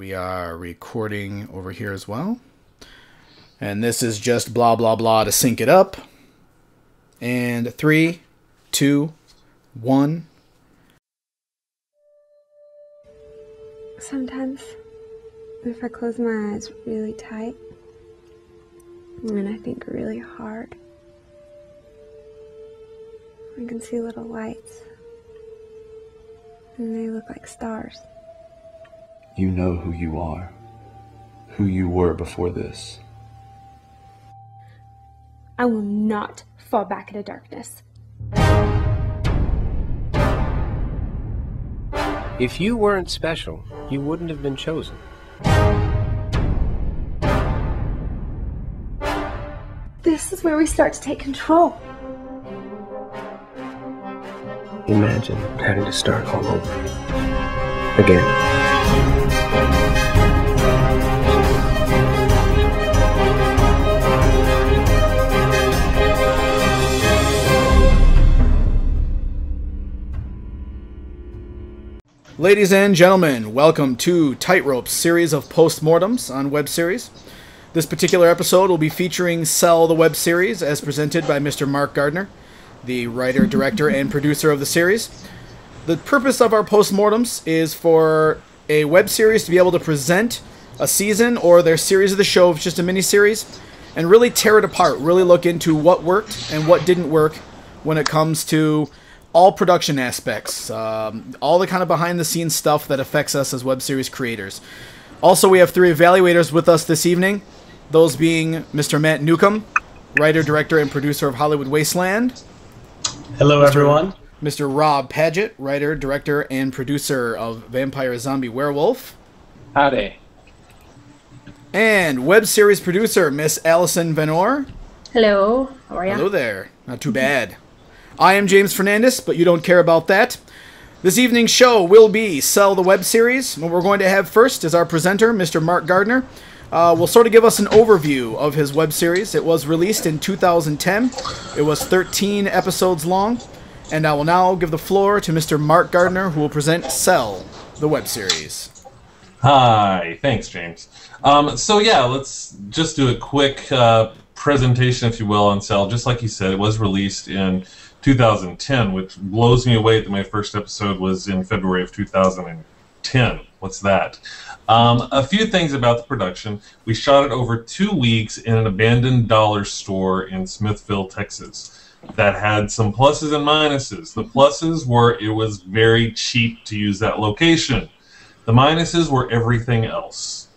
We are recording over here as well. And this is just blah, blah, blah to sync it up. And 3, 2, 1. Sometimes, if I close my eyes really tight, and I think really hard, I can see little lights, and they look like stars. You know who you are, who you were before this. I will not fall back into darkness. If you weren't special, you wouldn't have been chosen. This is where we start to take control. Imagine having to start all over again. Ladies and gentlemen, welcome to Tightrope's series of postmortems on web series. This particular episode will be featuring Cell, the web series, as presented by Mr. Mark Gardner, the writer, director, and producer of the series. The purpose of our postmortems is for a web series to be able to present a season or their series of the show, it's just a miniseries, and really tear it apart, really look into what worked and what didn't work when it comes to all production aspects, all the kind of behind-the-scenes stuff that affects us as web series creators. Also, we have 3 evaluators with us this evening. Those being Mr. Matt Newcomb, writer, director, and producer of Hollywood Wasteland. Hello, everyone. Mr. Rob Padgett, writer, director, and producer of Vampire Zombie Werewolf. Howdy. And web series producer, Miss Allison Vanore. Hello. How are you? Hello there. Not too bad. I am James Fernandez, but you don't care about that. This evening's show will be Cell, the web series. What we're going to have first is our presenter, Mr. Mark Gardner. Will sort of give us an overview of his web series. It was released in 2010. It was 13 episodes long. And I will now give the floor to Mr. Mark Gardner, who will present Cell, the web series. Hi. Thanks, James. So, let's just do a quick presentation, if you will, on Cell. Just like you said, it was released in 2010, which blows me away that my first episode was in February of 2010. What's that? A few things about the production. We shot it over 2 weeks in an abandoned dollar store in Smithville, Texas. That had some pluses and minuses. The pluses were it was very cheap to use that location. The minuses were everything else.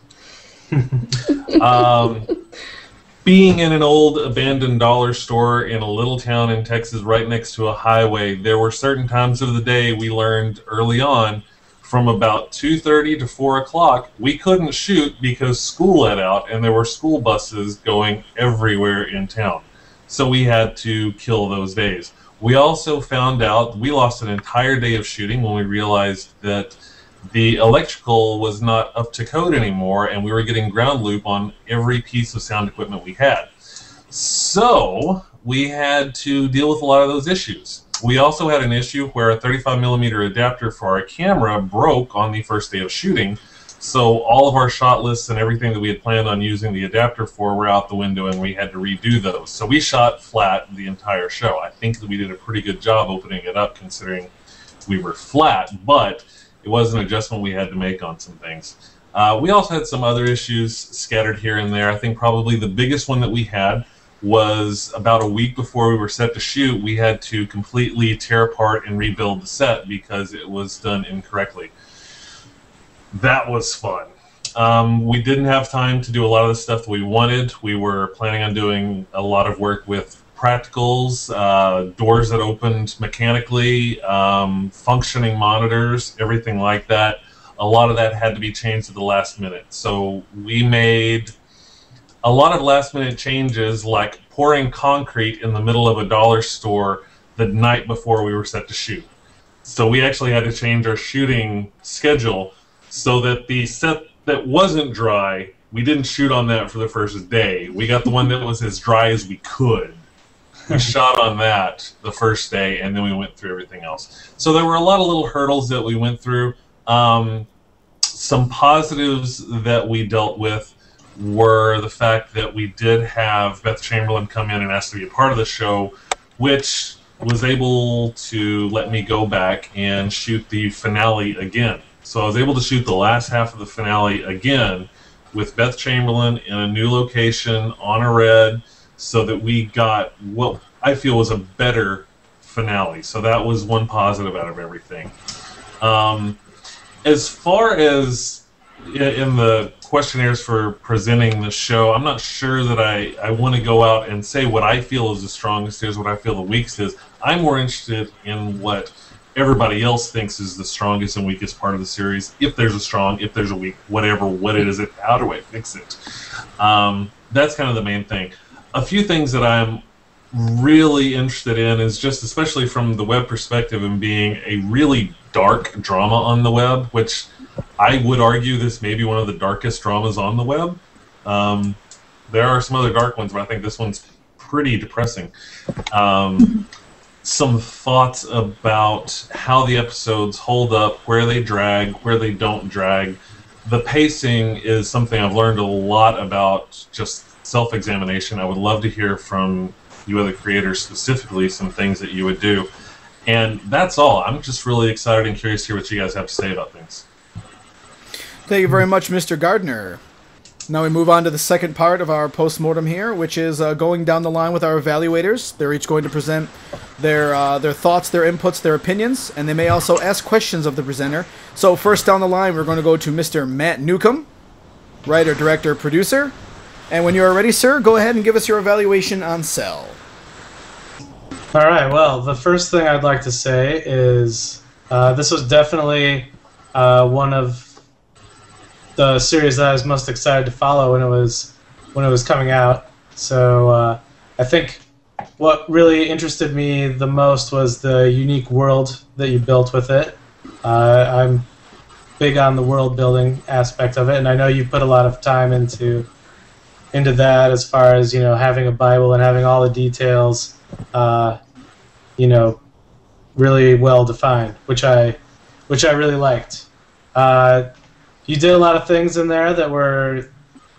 Being in an old abandoned dollar store in a little town in Texas right next to a highway, there were certain times of the day we learned early on from about 2:30 to 4 o'clock, we couldn't shoot because school let out and there were school buses going everywhere in town. So we had to kill those days. We also found out we lost an entire day of shooting when we realized that the electrical was not up to code anymore and we were getting ground loop on every piece of sound equipment we had. So we had to deal with a lot of those issues. We also had an issue where a 35mm adapter for our camera broke on the first day of shooting, so all of our shot lists and everything that we had planned on using the adapter for were out the window and we had to redo those. So we shot flat the entire show. I think that we did a pretty good job opening it up considering we were flat, but it was an adjustment we had to make on some things. We also had some other issues scattered here and there. I think probably the biggest one that we had was about a week before we were set to shoot, we had to completely tear apart and rebuild the set because it was done incorrectly. That was fun. We didn't have time to do a lot of the stuff that we wanted. We were planning on doing a lot of work with practicals, doors that opened mechanically, functioning monitors, everything like that. A lot of that had to be changed at the last minute. So we made a lot of last-minute changes, like pouring concrete in the middle of a dollar store the night before we were set to shoot. So we actually had to change our shooting schedule so that the set that wasn't dry, we didn't shoot on that for the first day. We got the one that was as dry as we could. We shot on that the first day, and then we went through everything else. So there were a lot of little hurdles that we went through. Some positives that we dealt with were the fact that we did have Beth Chamberlain come in and ask to be a part of the show, which was able to let me go back and shoot the finale again. So I was able to shoot the last half of the finale again with Beth Chamberlain in a new location on a red, so that we got what I feel was a better finale. So that was one positive out of everything. As far as in the questionnaires for presenting the show, I'm not sure that I want to go out and say what I feel is the strongest is, what I feel the weakest is. I'm more interested in what everybody else thinks is the strongest and weakest part of the series. If there's a strong, if there's a weak, whatever, what it is, how do I fix it? That's kind of the main thing. A few things that I'm really interested in is just, especially from the web perspective, and being a really dark drama on the web, which I would argue this may be one of the darkest dramas on the web. There are some other dark ones, but I think this one's pretty depressing. Some thoughts about how the episodes hold up, where they drag, where they don't drag. The pacing is something I've learned a lot about, just self-examination. I would love to hear from you other creators specifically some things that you would do. And that's all. I'm just really excited and curious to hear what you guys have to say about things. Thank you very much, Mr. Gardner. Now we move on to the second part of our postmortem here, which is going down the line with our evaluators. They're each going to present their thoughts, their inputs, their opinions, and they may also ask questions of the presenter. So first down the line, we're going to go to Mr. Matt Newcomb, writer, director, producer. And when you are ready, sir, go ahead and give us your evaluation on Cell. All right. Well, the first thing I'd like to say is this was definitely one of the series that I was most excited to follow when it was coming out. So I think what really interested me the most was the unique world that you built with it. I'm big on the world building aspect of it, and I know you put a lot of time into that, as far as, you know, having a Bible and having all the details, you know, really well defined, which I really liked. You did a lot of things in there that were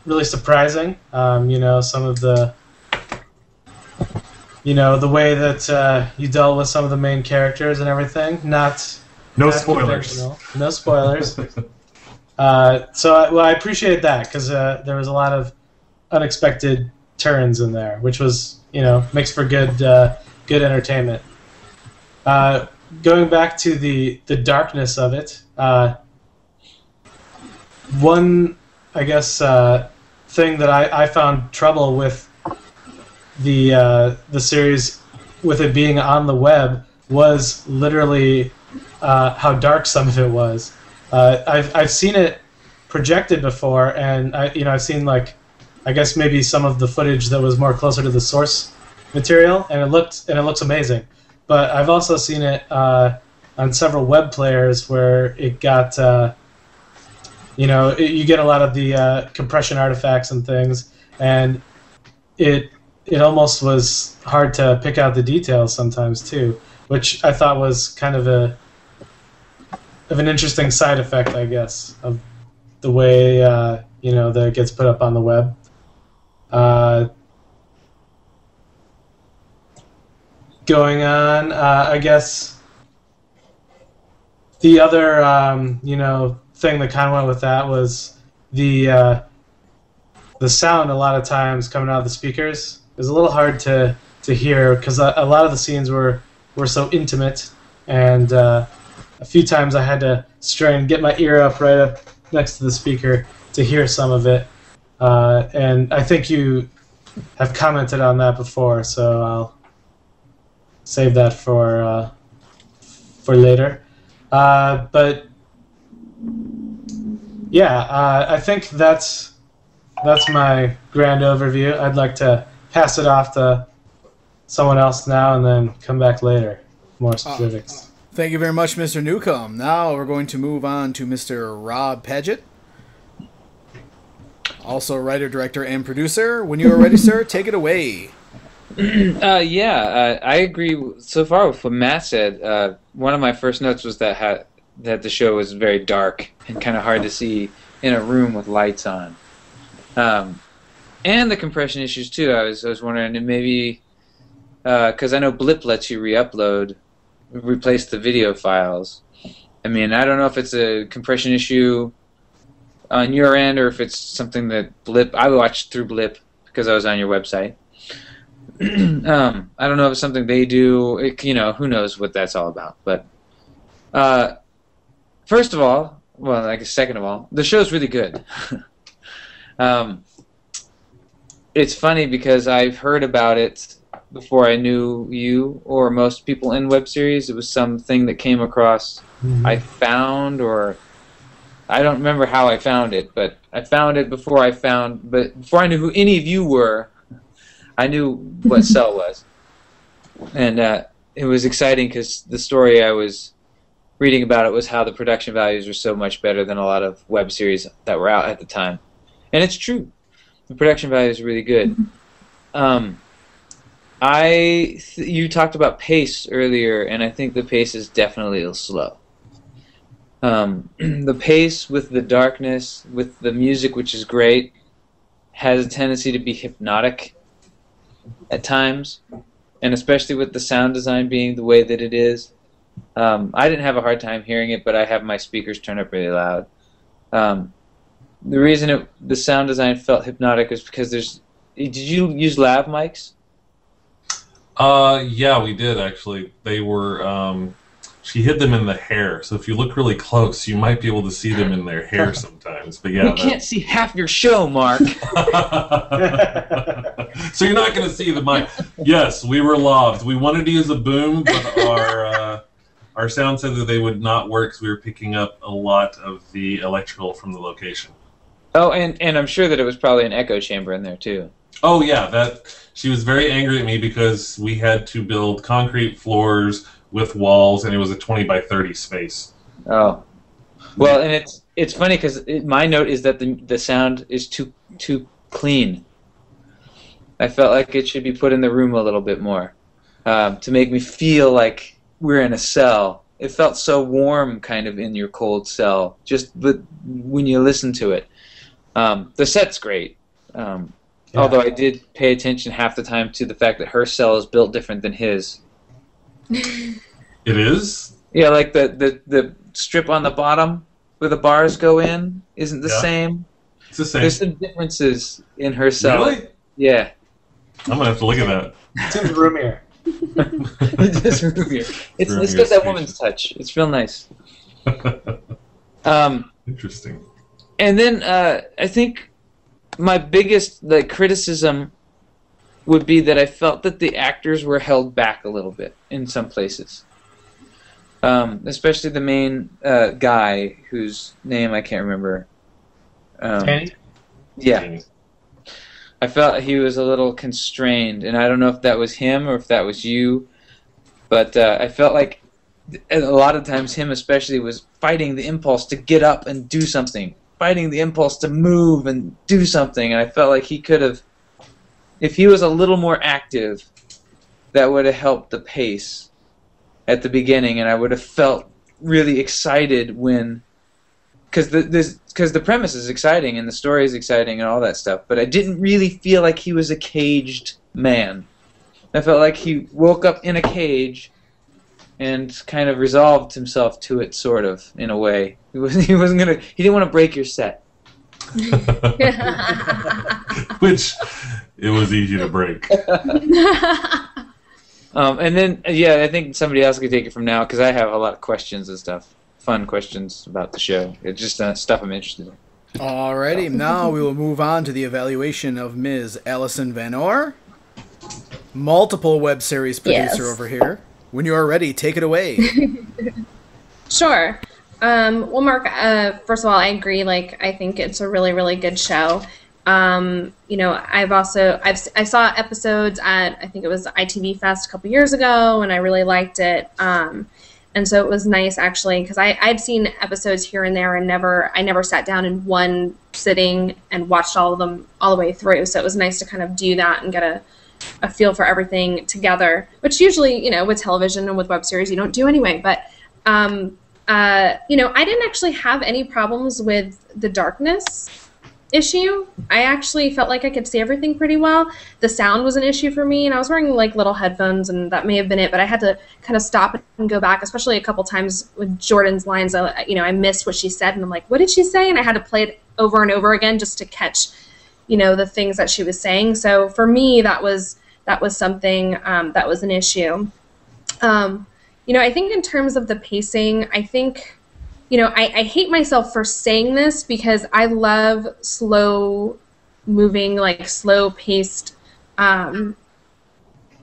really surprising. You know, some of the, you know, the way that you dealt with some of the main characters and everything. No spoilers. No spoilers. So I appreciate that, because there was a lot of unexpected turns in there, which was, you know, makes for good good entertainment. Going back to the darkness of it. One, I guess, thing that I found trouble with the series, with it being on the web, was literally how dark some of it was. I've seen it projected before, and I've seen, like, I guess maybe some of the footage that was more closer to the source material, and it looks amazing. But I've also seen it on several web players where it got. You know, you get a lot of the compression artifacts and things, and it almost was hard to pick out the details sometimes too, which I thought was kind of an interesting side effect, I guess, of the way you know, that it gets put up on the web. Going on, I guess the other you know, thing that kind of went with that was the sound. A lot of times coming out of the speakers is a little hard to hear, because a lot of the scenes were so intimate, and a few times I had to strain, get my ear up right up next to the speaker to hear some of it. And I think you have commented on that before, so I'll save that for later. But yeah, I think that's my grand overview. I'd like to pass it off to someone else now, and then come back later, more specifics. Thank you very much, Mr. Newcomb. Now we're going to move on to Mr. Rob Padgett, also writer, director, and producer. When you are ready, sir, take it away. Yeah, I agree so far with what Matt said. One of my first notes was that that the show was very dark and kind of hard to see in a room with lights on. And the compression issues too. I was wondering if maybe because I know Blip lets you replace the video files. I mean, I don't know if it's a compression issue on your end or if it's something that Blip. I watched through Blip because I was on your website. I don't know if it's something they do. You know, who knows what that's all about. But first of all, well, I guess second of all, the show's really good. It's funny because I've heard about it before I knew you or most people in web series. It was something that came across. Mm-hmm. I found, or I don't remember how I found it, but I found it before I found. But before I knew who any of you were, I knew what Cell was, and it was exciting because the story I was reading about it was how the production values were so much better than a lot of web series that were out at the time, and it's true. The production values are really good. You talked about pace earlier, and I think the pace is definitely slow. The pace with the darkness, with the music, which is great, has a tendency to be hypnotic at times, and especially with the sound design being the way that it is. I didn't have a hard time hearing it, but I have my speakers turned up really loud. The reason the sound design felt hypnotic is because there's... Did you use lav mics? Yeah, we did, actually. They were... she hid them in the hair, so if you look really close, you might be able to see them in their hair sometimes. But yeah, can't see half your show, Mark. So you're not going to see the mic. Yes, we were laved. We wanted to use a boom, but our sound said that they would not work because we were picking up a lot of the electrical from the location. Oh, and I'm sure that it was probably an echo chamber in there, too. Oh, yeah. She was very angry at me because we had to build concrete floors with walls, and it was a 20 by 30 space. Oh. Well, and it's funny because my note is that the sound is too clean. I felt like it should be put in the room a little bit more to make me feel like we're in a cell. It felt so warm kind of in your cold cell, just when you listen to it. The set's great, yeah. Although I did pay attention half the time to the fact that her cell is built different than his. It is? Yeah, like the strip on the bottom where the bars go in isn't the same. It's the same. There's some differences in her cell. Really? Yeah. I'm going to have to look at that. It's in the room here. It's got that woman's touch. It's real nice. Interesting. And then I think my biggest criticism would be that I felt that the actors were held back a little bit in some places. Especially the main guy whose name I can't remember. Tanny? Yeah. Tanny. I felt he was a little constrained, and I don't know if that was him or if that was you, but I felt like a lot of times him especially was fighting the impulse to get up and do something, fighting the impulse to move and do something, and I felt like he could have, if he was a little more active, that would have helped the pace at the beginning, and I would have felt really excited when... Because the premise is exciting and the story is exciting and all that stuff, but I didn't really feel like he was a caged man. I felt like he woke up in a cage and kind of resolved himself to it, sort of, in a way. He didn't want to break your set. Which it was easy to break. And then, yeah, I think somebody else could take it from now because I have a lot of questions and stuff. Fun questions about the show. It's just stuff I'm interested in. Alrighty, now we will move on to the evaluation of Ms. Allison Vanore, multiple web series producer over here. When you are ready, take it away. Sure. Well, Mark, first of all, I agree. I think it's a really, really good show. You know, I saw episodes at, I think it was ITV Fest a couple years ago, and I really liked it. And so it was nice, actually, because I'd seen episodes here and there, and I never sat down in one sitting and watched all of them all the way through. So it was nice to kind of do that and get a feel for everything together, which usually, you know, with television and with web series you don't do anyway. But you know, I didn't actually have any problems with the darkness issue. I actually felt like I could see everything pretty well. The sound was an issue for me, and I was wearing like little headphones, and that may have been it, but I had to kind of stop and go back, especially a couple times with Jordan's lines. You know, I missed what she said, and I'm like, what did she say? And I had to play it over and over again just to catch, you know, the things that she was saying. So for me, that was something that was an issue. You know, I think in terms of the pacing, I think, you know, I hate myself for saying this because I love slow-moving, like slow-paced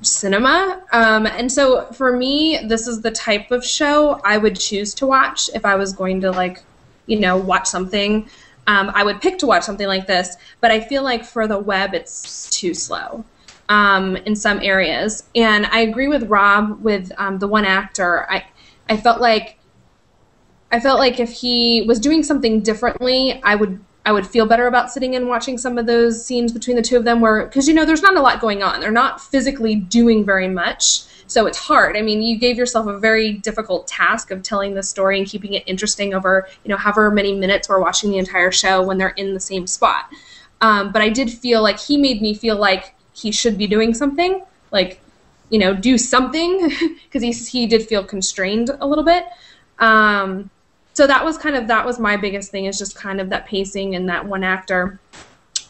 cinema. And so for me, this is the type of show I would choose to watch if I was going to, like, you know, watch something. I would pick to watch something like this, but I feel like for the web, it's too slow. In some areas, and I agree with Rob with the one actor. I felt like if he was doing something differently, I would feel better about sitting and watching some of those scenes between the two of them, where, because, you know, there's not a lot going on. They're not physically doing very much, so it's hard. I mean, you gave yourself a very difficult task of telling the story and keeping it interesting over, you know, however many minutes we're watching the entire show when they're in the same spot. But I did feel like he made me feel like he should be doing something, like, you know, do something, because he did feel constrained a little bit. So that was my biggest thing, is just kind of that pacing and that one actor.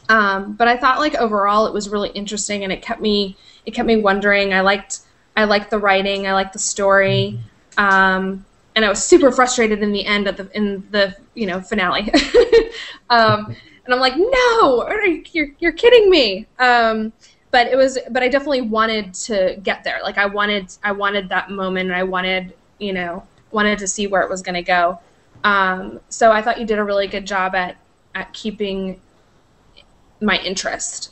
But I thought, like, overall it was really interesting, and it kept me wondering. I liked the writing, I liked the story, and I was super frustrated in the end in the you know, finale. And I'm like, no, you're kidding me. But I definitely wanted to get there. Like, I wanted that moment, and I wanted, you know, to see where it was going to go. So I thought you did a really good job at keeping my interest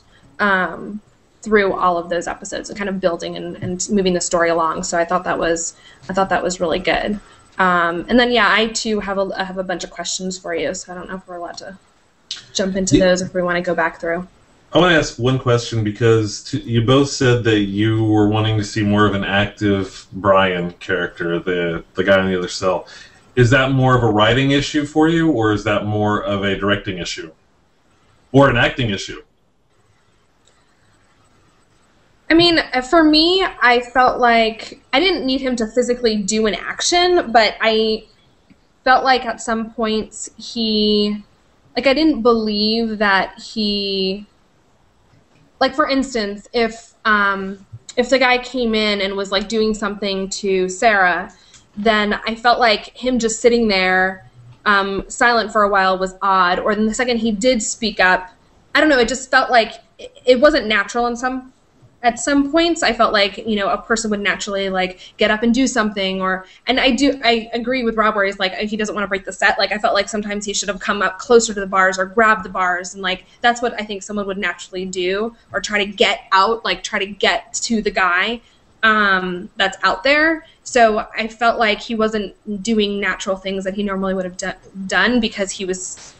through all of those episodes, and kind of building and moving the story along. So I thought that was really good. And then, yeah, I too have a bunch of questions for you. So I don't know if we're allowed to jump into those if we want to go back through. I want to ask one question, because you both said that you were wanting to see more of an active Brian character, the guy on the other cell. Is that more of a writing issue for you, or is that more of a directing issue? Or an acting issue? I mean, for me, I felt like I didn't need him to physically do an action, but I felt like at some points he... Like, I didn't believe that he, like, for instance, if the guy came in and was, like, doing something to Sarah, then I felt like him just sitting there silent for a while was odd. Or then the second he did speak up, I don't know, it just felt like it wasn't natural in some... At some points, I felt like, you know, a person would naturally, like, get up and do something, or, and I agree with Rob, where he's like, he doesn't want to break the set. Like, I felt like sometimes he should have come up closer to the bars, or grabbed the bars, and, like, that's what I think someone would naturally do, or try to get out, like, try to get to the guy that's out there. So I felt like he wasn't doing natural things that he normally would have done, because he was...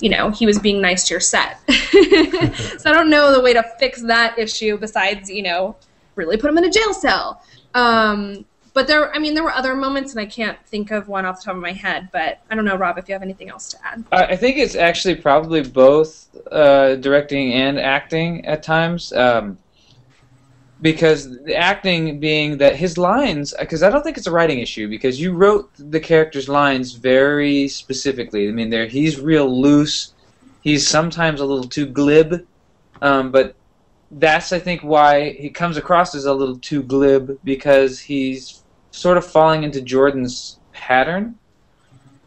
You know, he was being nice to your set. So I don't know the way to fix that issue besides, you know, really put him in a jail cell. But there, I mean, there were other moments, and I can't think of one off the top of my head. But I don't know, Rob, if you have anything else to add. I think it's actually probably both directing and acting at times, because the acting being that his lines, because I don't think it's a writing issue, because you wrote the character's lines very specifically. I mean, he's real loose. He's sometimes a little too glib, but that's, I think, why he comes across as a little too glib, because he's sort of falling into Jordan's pattern,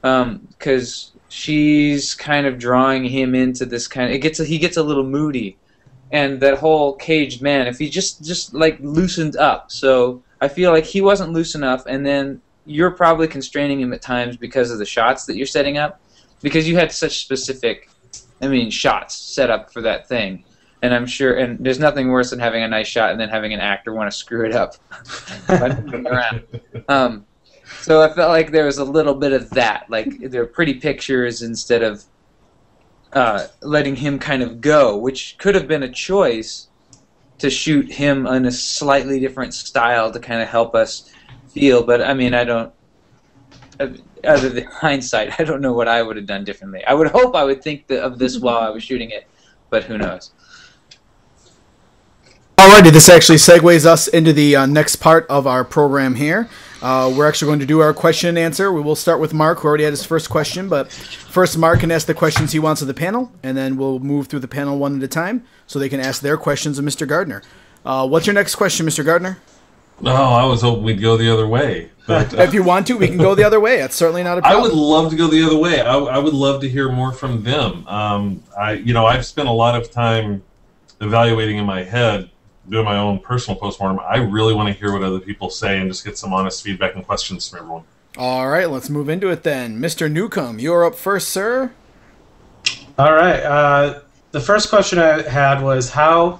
because she's kind of drawing him into this kind of... He gets a little moody. And that whole caged man, if he just like loosened up. So I feel like he wasn't loose enough, and then you're probably constraining him at times because of the shots that you're setting up, because you had such specific, I mean, shots set up for that thing. And I'm sure, and there's nothing worse than having a nice shot and then having an actor want to screw it up. So I felt like there was a little bit of that, like there were pretty pictures instead of letting him kind of go, which could have been a choice to shoot him in a slightly different style to kind of help us feel. But I mean, other than hindsight, I don't know what I would have done differently. I would hope I would think of this while I was shooting it, but who knows. Alrighty, this actually segues us into the next part of our program here. We're actually going to do our question and answer. We will start with Mark, who already had his first question, but first Mark can ask the questions he wants of the panel, and then we'll move through the panel one at a time so they can ask their questions of Mr. Gardner. What's your next question, Mr. Gardner? Oh, I was hoping we'd go the other way. But, if you want to, we can go the other way. That's certainly not a problem. I would love to go the other way. I would love to hear more from them. I've spent a lot of time evaluating in my head, doing my own personal postmortem. I really want to hear what other people say and just get some honest feedback and questions from everyone. All right, let's move into it then. Mr. Newcomb, you're up first, sir. All right. The first question I had was, how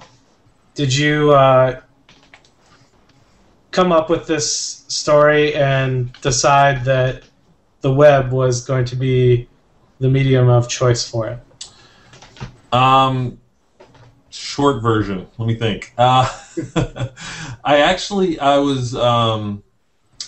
did you come up with this story and decide that the web was going to be the medium of choice for it? Short version. Let me think. I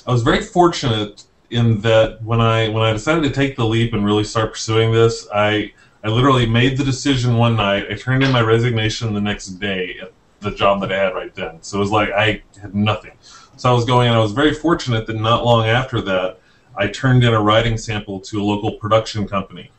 was very fortunate in that when I decided to take the leap and really start pursuing this, I literally made the decision one night. I turned in my resignation the next day at the job that I had right then. So it was like I had nothing. So I was going, and I was very fortunate that not long after that, I turned in a writing sample to a local production company.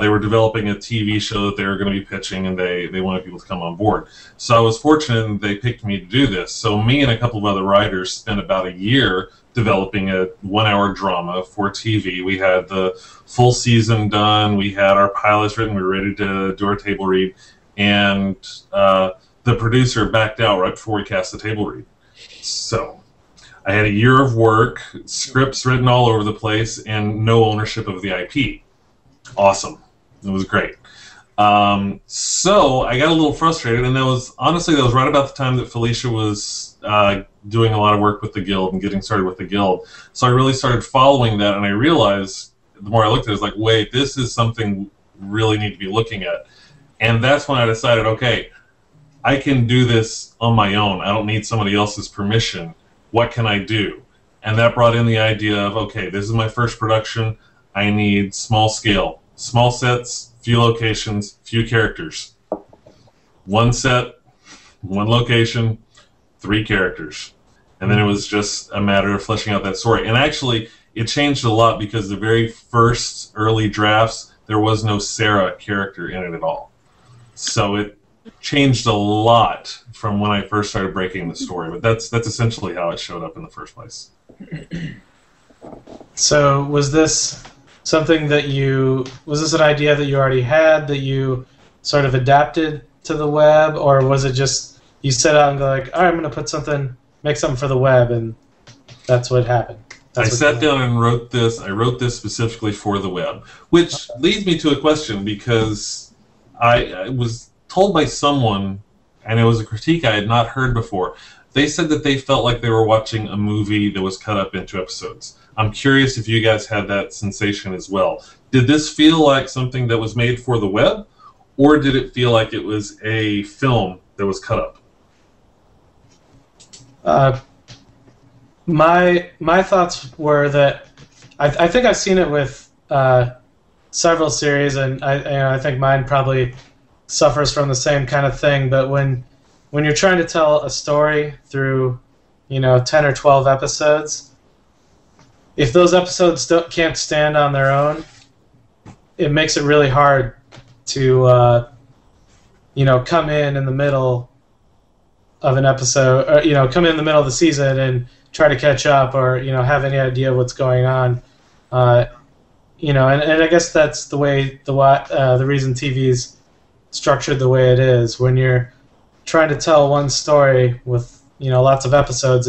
They were developing a TV show that they were going to be pitching, and they wanted people to come on board. So I was fortunate that they picked me to do this. So me and a couple of other writers spent about a year developing a one-hour drama for TV. We had the full season done. We had our pilots written. We were ready to do our table read. And the producer backed out right before we cast the table read. So I had a year of work, scripts written all over the place, and no ownership of the IP. Awesome. It was great. So I got a little frustrated, and that was right about the time that Felicia was doing a lot of work with the Guild and getting started with the Guild. So I really started following that, and I realized the more I looked at it, I was like, wait, this is something we really need to be looking at. And that's when I decided, okay, I can do this on my own. I don't need somebody else's permission. What can I do? And that brought in the idea of, okay, this is my first production. I need small scale, small sets, few locations, few characters. One set, one location, three characters. And then it was just a matter of fleshing out that story. And actually, it changed a lot because the very first early drafts, there was no Sarah character in it at all. So it changed a lot from when I first started breaking the story. But that's essentially how it showed up in the first place. So was this... was this an idea that you already had that you sort of adapted to the web, or was it just you set out and go like, all right, I'm going to make something for the web, and that's what happened? I sat down and wrote this. I wrote this specifically for the web, which leads me to a question, because I was told by someone, and it was a critique I had not heard before. They said that they felt like they were watching a movie that was cut up into episodes. I'm curious if you guys had that sensation as well. Did this feel like something that was made for the web, or did it feel like it was a film that was cut up? My thoughts were that I think I've seen it with several series, and I think mine probably suffers from the same kind of thing. But when you're trying to tell a story through, 10 or 12 episodes. If those episodes can't stand on their own, it makes it really hard to, come in the middle of an episode, or, come in the middle of the season and try to catch up, or, have any idea what's going on. And I guess that's the way, the reason TV's structured the way it is. When you're trying to tell one story with, lots of episodes,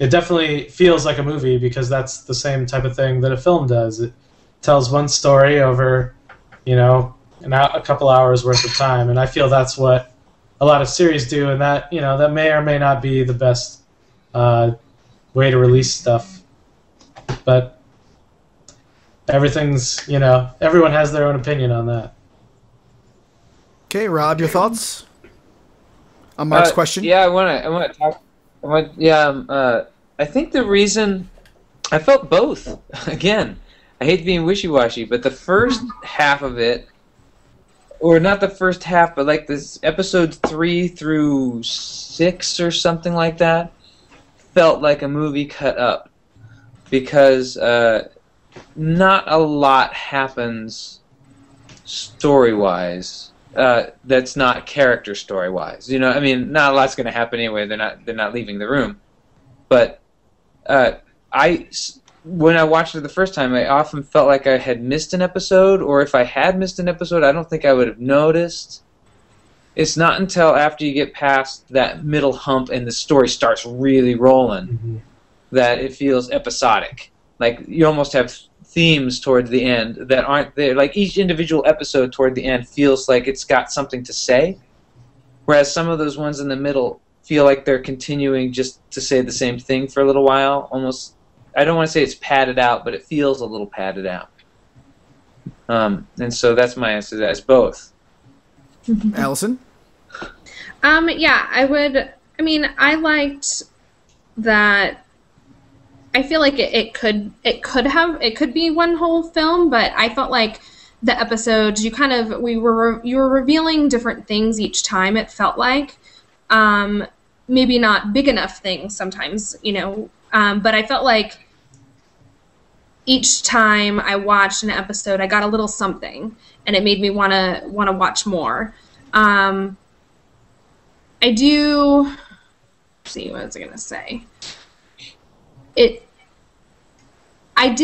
it definitely feels like a movie, because that's the same type of thing that a film does. It tells one story over, a couple hours worth of time, and I feel that's what a lot of series do, and that, that may or may not be the best way to release stuff. But everyone has their own opinion on that. Okay, Rob, your thoughts on Mark's question? Yeah, I want to talk. I think the reason I felt both. Again, I hate being wishy-washy, but the first half of it, or not the first half, but like this episodes 3 through 6 or something like that, felt like a movie cut up, because not a lot happens story-wise. That's not character story-wise. You know, I mean, not a lot's going to happen anyway. They're not leaving the room. But when I watched it the first time, I often felt like I had missed an episode, or if I had missed an episode, I don't think I would have noticed. It's not until after you get past that middle hump and the story starts really rolling that it feels episodic. Like, you almost have themes toward the end that aren't there. Like, each individual episode toward the end feels like it's got something to say, whereas some of those ones in the middle feel like they're continuing just to say the same thing for a little while. Almost, I don't want to say it's padded out, but it feels a little padded out. And so that's my answer to that. It's both. Allison? Yeah, I liked that. I feel like it could be one whole film, but I felt like the episodes you were revealing different things each time. It felt like maybe not big enough things sometimes, you know. But I felt like each time I watched an episode, I got a little something, and it made me wanna watch more. I do. Let's see, what was I gonna say? As I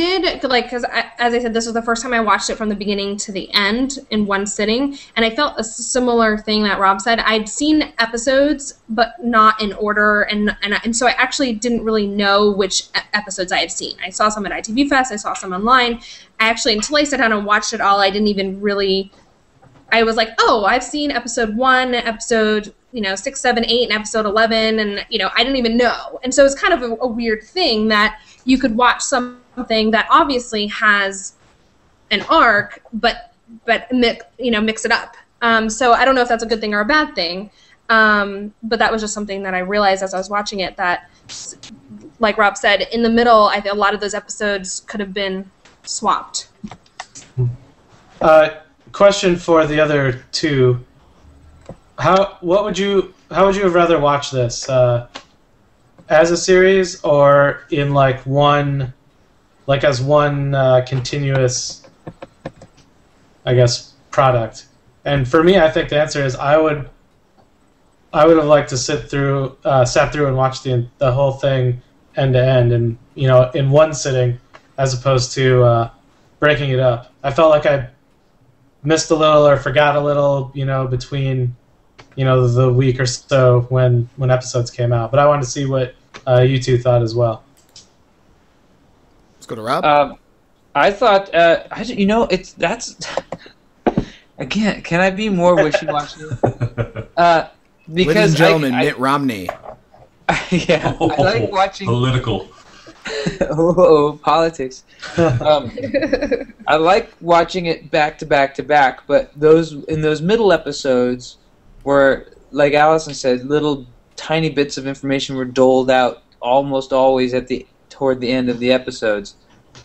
said, this was the first time I watched it from the beginning to the end in one sitting, and I felt a similar thing that Rob said. I'd seen episodes, but not in order, and so I actually didn't really know which episodes I had seen. I saw some at ITV Fest, I saw some online. I actually, until I sat down and watched it all, I didn't even really, I was like, oh, I've seen episode 1, episode 6, 7, 8, and episode 11, and I didn't even know. And so it's kind of a weird thing that you could watch something that obviously has an arc, but mix it up. So I don't know if that's a good thing or a bad thing, but that was just something that I realized as I was watching it, that, like Rob said, in the middle, I think a lot of those episodes could have been swapped. Question for the other two. How would you have rather watched this, as a series, or in as one continuous, I guess, product? And for me, I think the answer is I would have liked to sat through and watch the whole thing end to end, and in one sitting, as opposed to breaking it up. I felt like I missed a little or forgot a little, between the week or so when episodes came out. But I wanted to see what you two thought as well. Let's go to Rob. I thought, again, can I be more wishy-washy? Because ladies and gentlemen, Mitt Romney. I like watching political. Politics. I like watching it back to back to back, but in those middle episodes, where, like Allison said, little tiny bits of information were doled out almost always toward the end of the episodes.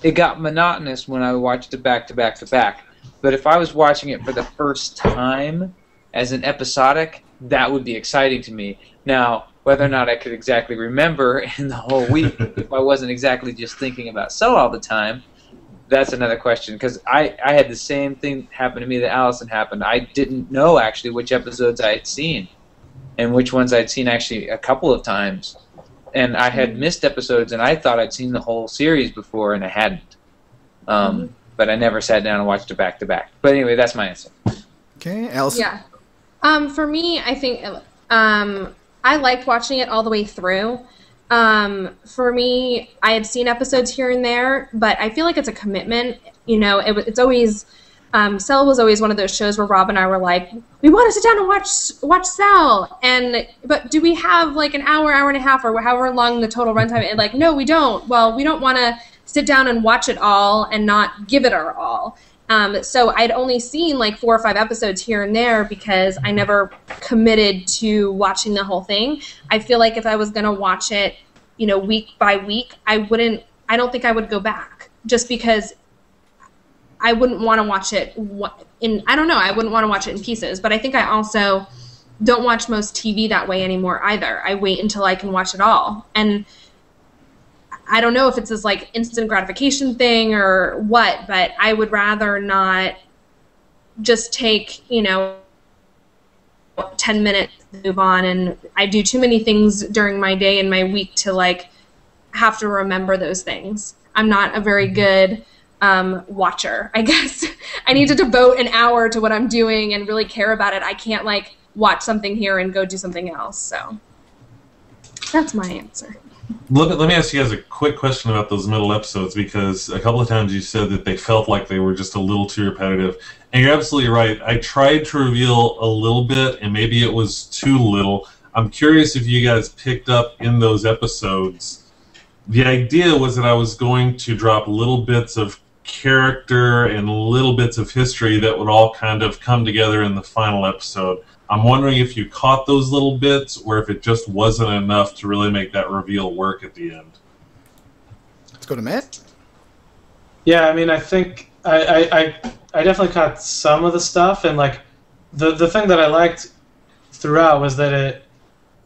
It got monotonous when I watched it back to back to back. But if I was watching it for the first time as an episodic, that would be exciting to me. Now, whether or not I could exactly remember in the whole week, if I wasn't exactly just thinking about Cell all the time, that's another question, because I had the same thing happen to me that Allison happened. I didn't know, actually, which episodes I had seen and which ones I'd seen, actually, a couple of times. And I had missed episodes, and I thought I'd seen the whole series before, and I hadn't. But I never sat down and watched it back-to-back. But anyway, that's my answer. Okay, Allison? Yeah. For me, I think I liked watching it all the way through. For me, I had seen episodes here and there, but I feel like it's a commitment. It's always Cell was always one of those shows where Rob and I were like, we want to sit down and watch Cell, but do we have like an hour, hour and a half, or however long the total runtime? And like, no, we don't. Well, we don't want to sit down and watch it all and not give it our all. So I'd only seen like 4 or 5 episodes here and there because I never committed to watching the whole thing. I feel like if I was going to watch it, week by week, I wouldn't I don't think I would go back, just because I wouldn't want to watch it in, I don't know, I wouldn't want to watch it in pieces. But I think I also don't watch most TV that way anymore either. I wait until I can watch it all. And I don't know if it's this like instant gratification thing or what, but I would rather not just take, you know, 10 minutes to move on. And I do too many things during my day and my week to like have to remember those things. I'm not a very good watcher, I guess. I need to devote an hour to what I'm doing and really care about it. I can't like watch something here and go do something else. So that's my answer. Let me ask you guys a quick question about those middle episodes, because a couple of times you said that they felt like they were just a little too repetitive. And you're absolutely right. I tried to reveal a little bit, and maybe it was too little. I'm curious if you guys picked up in those episodes. The idea was that I was going to drop little bits of character and little bits of history that would all kind of come together in the final episode. I'm wondering if you caught those little bits or if it just wasn't enough to really make that reveal work at the end. Let's go to Matt. Yeah, I mean, I think I definitely caught some of the stuff, and like the thing that I liked throughout was that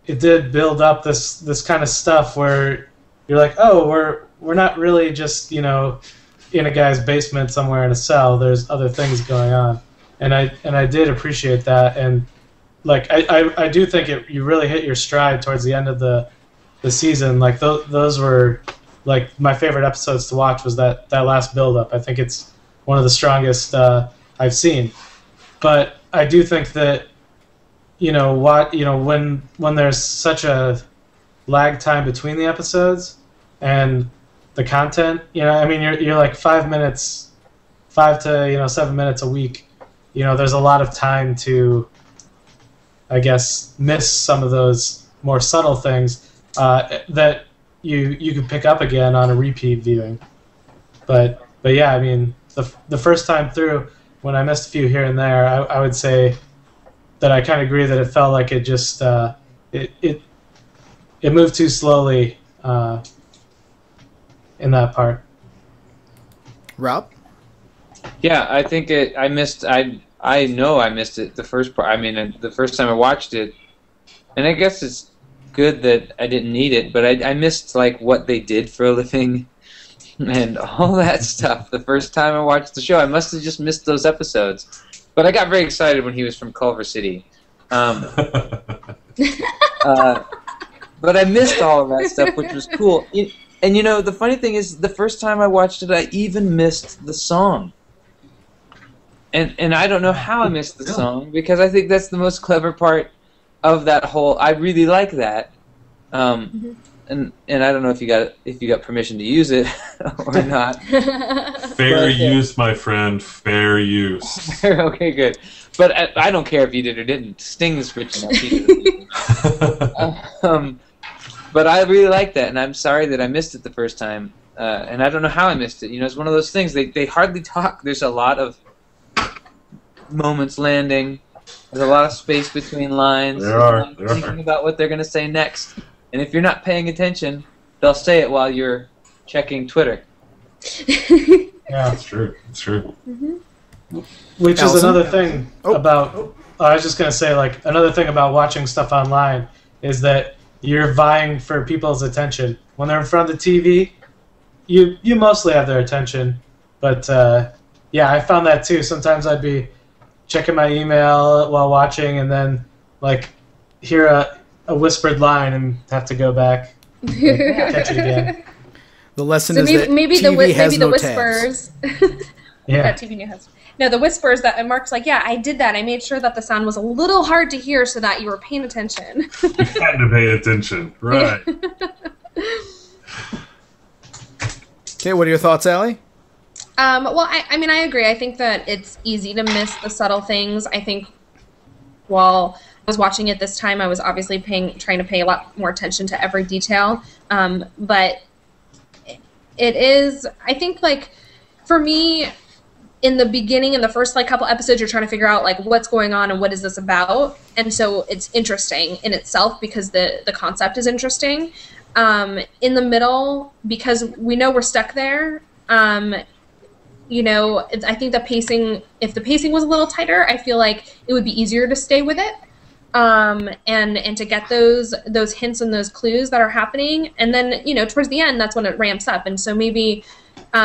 it did build up this kind of stuff where you're like, oh, we're not really just, you know, in a guy's basement somewhere in a cell. There's other things going on, and I did appreciate that. And like I do think you really hit your stride towards the end of the season. Like those were like my favorite episodes to watch. Was that last build up? I think it's one of the strongest I've seen. But I do think that, you know, when there's such a lag time between the episodes and the content, you know, I mean, you're like 5 minutes, 5 to 7 minutes a week. You know, there's a lot of time to, I guess, miss some of those more subtle things that you could pick up again on a repeat viewing. But yeah, I mean, the first time through, when I missed a few here and there, I would say that I kind of agree that it felt like it just it moved too slowly in that part. Rob? Yeah, I think I missed. I know I missed it the first part. I mean, the first time I watched it, and I guess it's good that I didn't need it. But I missed like what they did for a living and all that stuff. The first time I watched the show, I must have just missed those episodes. But I got very excited when he was from Culver City. But I missed all of that stuff, which was cool. And you know, the funny thing is, the first time I watched it, I even missed the song. And I don't know how I missed the song, because I think that's the most clever part of that whole. I really like that, and I don't know if you got permission to use it or not. Fair use, my friend. Fair use. Okay, good. But I don't care if you did or didn't. Sting's switching up. But I really like that, and I'm sorry that I missed it the first time, and I don't know how I missed it. You know, it's one of those things. They hardly talk. There's a lot of moments landing. There's a lot of space between lines. Thinking about what they're going to say next, and if you're not paying attention, they'll say it while you're checking Twitter. Yeah, that's true. It's true. Mm-hmm. Which Allison? Is another thing about. I was just going to say, like, another thing about watching stuff online is that you're vying for people's attention. When they're in front of the TV, you mostly have their attention, but yeah, I found that too. Sometimes I'd be checking my email while watching, and then like hear a whispered line and have to go back and catch it again. The lesson is that TV has no tags. Yeah. No, the whispers that, and Mark's like, yeah, I did that. I made sure that the sound was a little hard to hear so that you were paying attention. You had to pay attention, right? Okay, what are your thoughts, Allie? Well, I mean, I agree. I think that it's easy to miss the subtle things. I think while I was watching it this time, I was obviously trying to pay a lot more attention to every detail. But it is, I think, like, for me, in the beginning, in the first like couple episodes, you're trying to figure out like what's going on and what is this about. And so it's interesting in itself because the concept is interesting. In the middle, because we know we're stuck there, you know, I think the pacing, if the pacing was a little tighter, I feel like it would be easier to stay with it, and to get those hints and those clues that are happening. And then, you know, towards the end, that's when it ramps up. And so maybe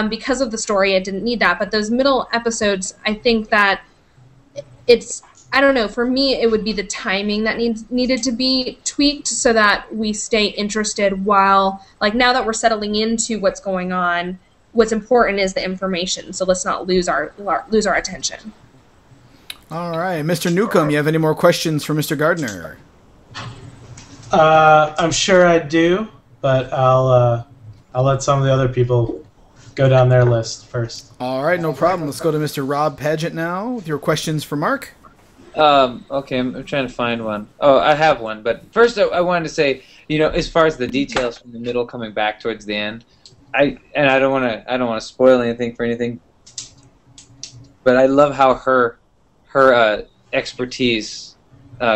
because of the story, it didn't need that. But those middle episodes, I think that it's, I don't know, for me it would be the timing that needed to be tweaked so that we stay interested while, like, now that we're settling into what's going on, what's important is the information, so let's not lose our attention. All right, Mr. Newcomb, you have any more questions for Mr. Gardner? I'm sure I do, but I'll let some of the other people go down their list first. All right, no problem. Let's go to Mr. Rob Padgett now with your questions for Mark. Okay, I'm trying to find one. Oh, I have one, but first I wanted to say, you know, as far as the details from the middle coming back towards the end, I don't want to spoil anything for anything, but I love how her expertise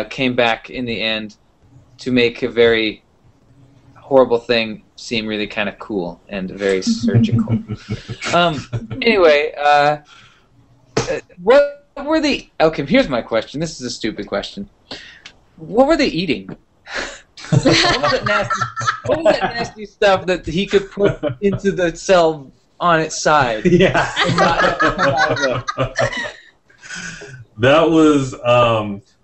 came back in the end to make a very horrible thing seem really kind of cool and very surgical. Anyway, what were they? Okay, here's my question. This is a stupid question. What were they eating? What was that nasty stuff that he could put into the cell on its side? Yeah. That was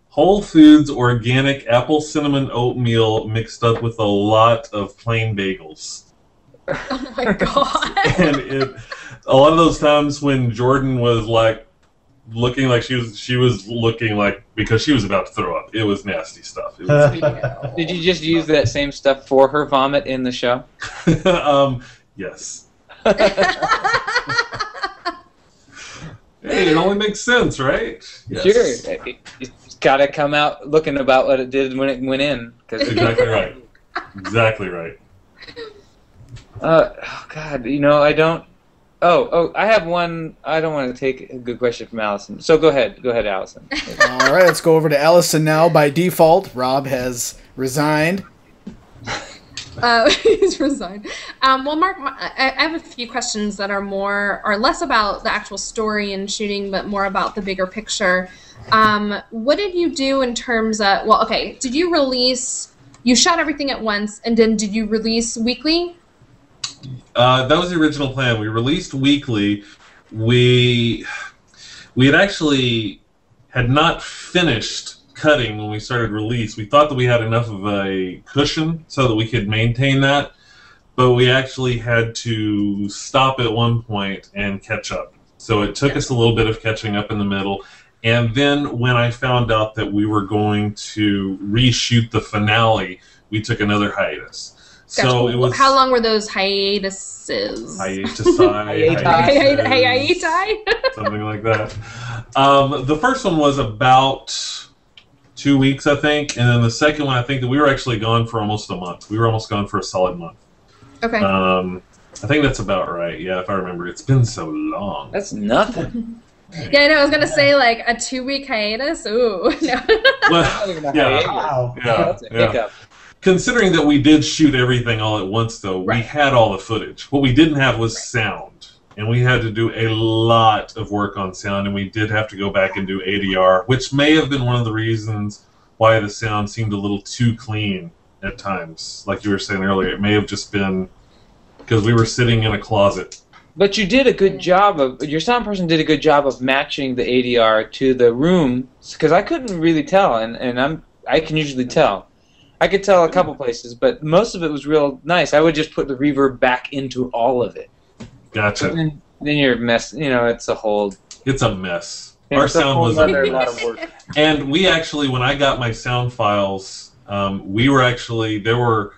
Whole Foods organic apple cinnamon oatmeal mixed up with a lot of plain bagels. Oh my god. And a lot of those times when Jordan was like looking like she was looking like, because she was about to throw up. It was nasty stuff. It was Did you just use that same stuff for her vomit in the show? Yes. Hey, it only makes sense, right? Yes. Sure. It's got to come out looking about what it did when it went in. Cause exactly right. Exactly right. Oh God, you know, I don't. Oh, I have one. I don't want to take a good question from Allison. So go ahead, Allison. All right, let's go over to Allison now. By default, Rob has resigned. He's resigned. Well, Mark, I have a few questions that are more or less about the actual story and shooting, but more about the bigger picture. What did you do in terms of? Well, okay, did you release? You shot everything at once, and then did you release weekly? That was the original plan. We released weekly. We had actually had not finished cutting when we started release. We thought that we had enough of a cushion so that we could maintain that, but we actually had to stop at one point and catch up. So it took us a little bit of catching up in the middle. And then when I found out that we were going to reshoot the finale, we took another hiatus. Gotcha. So it was, how long were those hiatuses? Hiatus. Something like that. The first one was about 2 weeks, I think, and then the second one, I think that we were actually gone for almost a month. We were almost gone for a solid month. Okay. I think that's about right. Yeah, if I remember, it's been so long. That's nothing. Yeah, I know. I was gonna say like a 2-week hiatus. Ooh. No. Well, yeah. Wow. Yeah. That's a hiccup. Considering that we did shoot everything all at once, though, right, we had all the footage. What we didn't have was sound, and we had to do a lot of work on sound, and we did have to go back and do ADR, which may have been one of the reasons why the sound seemed a little too clean at times. Like you were saying earlier, it may have just been because we were sitting in a closet. But you did a good job of, your sound person did a good job of matching the ADR to the room, because I couldn't really tell, and I can usually tell. I could tell a couple places, but most of it was real nice. I would just put the reverb back into all of it. Gotcha. Then you're messing. You know, it's a whole. It's a mess. Our sound was a lot of work. And we actually, when I got my sound files, we were actually, there were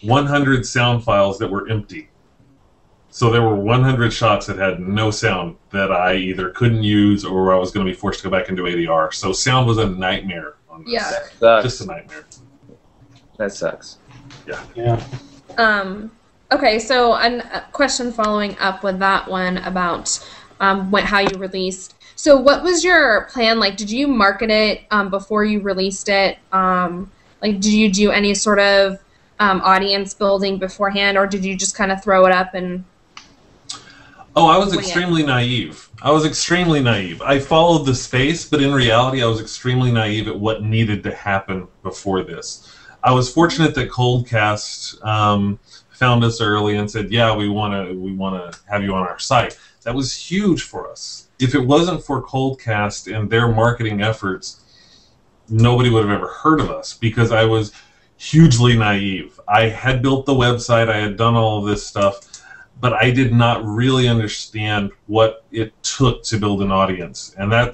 100 sound files that were empty. So there were 100 shots that had no sound that I either couldn't use or I was going to be forced to go back into ADR. So sound was a nightmare on this. Yeah, just a nightmare. That sucks. Yeah. Okay, so a question following up with that one about how you released. So what was your plan? Like, did you market it before you released it? Like, did you do any sort of audience building beforehand, or did you just kind of throw it up and... Oh, I was extremely naive. I was extremely naive. I followed the space, but in reality, I was extremely naive at what needed to happen before this. I was fortunate that Coldcast found us early and said, "Yeah, we want to have you on our site." That was huge for us. If it wasn't for Coldcast and their marketing efforts, nobody would have ever heard of us because I was hugely naive. I had built the website. I had done all of this stuff. But I did not really understand what it took to build an audience. And that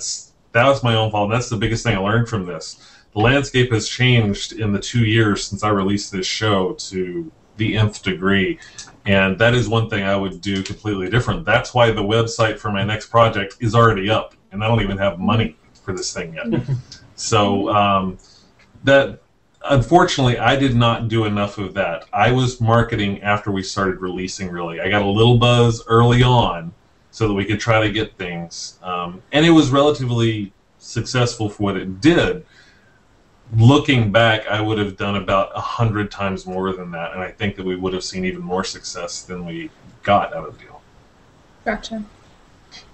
was my own fault. And that's the biggest thing I learned from this. The landscape has changed in the 2 years since I released this show to the nth degree. And that is one thing I would do completely different. That's why the website for my next project is already up. And I don't even have money for this thing yet. So unfortunately, I did not do enough of that. I was marketing after we started releasing, really. I got a little buzz early on so that we could try to get things. And it was relatively successful for what it did. Looking back, I would have done about 100 times more than that, and I think that we would have seen even more success than we got out of the deal. Gotcha.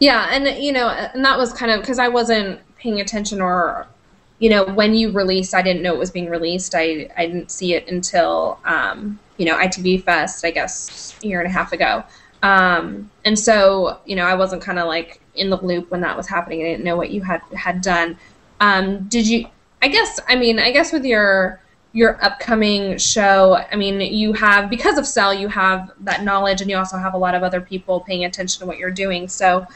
Yeah, and, you know, and that was kind of, because I wasn't paying attention or... You know, when you released, I didn't know it was being released. I didn't see it until, you know, ITV Fest, I guess, a year and a half ago. And so, you know, I wasn't kind of like in the loop when that was happening. I didn't know what you had done. Did you, I guess with your upcoming show, I mean, you have, because of Cell, you have that knowledge and you also have a lot of other people paying attention to what you're doing. So,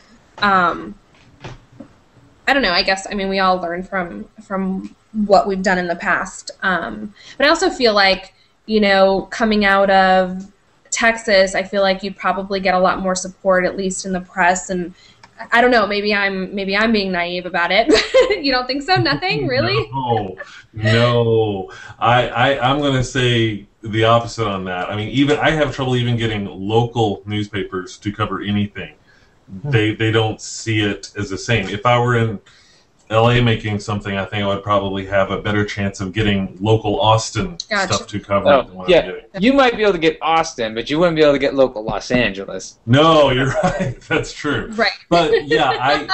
I don't know, I guess, I mean, we all learn from what we've done in the past. But I also feel like, you know, coming out of Texas, I feel like you probably get a lot more support, at least in the press. And I don't know, maybe I'm being naive about it. You don't think so? Nothing? Really? No. I'm going to say the opposite on that. I mean, even I have trouble even getting local newspapers to cover anything. They don't see it as the same. If I were in LA making something, I think I would probably have a better chance of getting local Austin stuff to cover than what I'm getting. You might be able to get Austin, but you wouldn't be able to get local Los Angeles. No, you're right. That's true. Right. But yeah,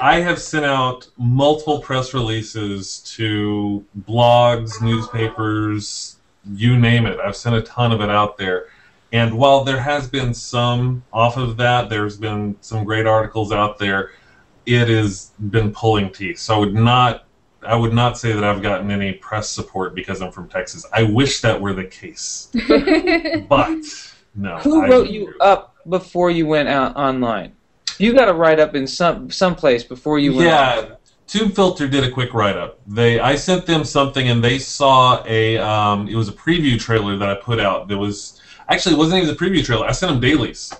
I have sent out multiple press releases to blogs, newspapers, you name it. I've sent a ton of it out there. And while there has been some off of that, there's been some great articles out there, it has been pulling teeth. So I would not say that I've gotten any press support because I'm from Texas. I wish that were the case. But no. Who wrote you up before you went out online? You got to write up in some place before you went out. Yeah, TubeFilter did a quick write-up. I sent them something and they saw it was a preview trailer that I put out that was... Actually, it wasn't even the preview trailer. I sent them dailies.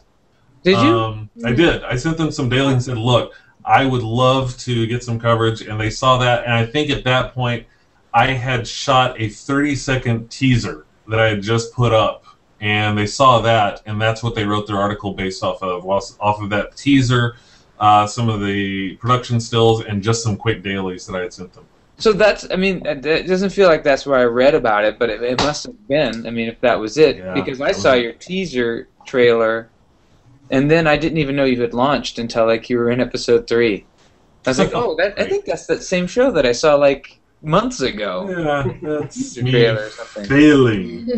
Did you? I did. I sent them some dailies and said, look, I would love to get some coverage. And they saw that. And I think at that point, I had shot a 30-second teaser that I had just put up. And they saw that. And that's what they wrote their article based off of. Off of that teaser, some of the production stills, and just some quick dailies that I had sent them. So that's, I mean, it doesn't feel like that's where I read about it, but it must have been, I mean, if that was it, because I saw your teaser trailer, and then I didn't even know you had launched until, like, you were in episode 3. I was like, oh, I think that's that same show that I saw, like, months ago. Yeah, that's me trailer or something. Failing.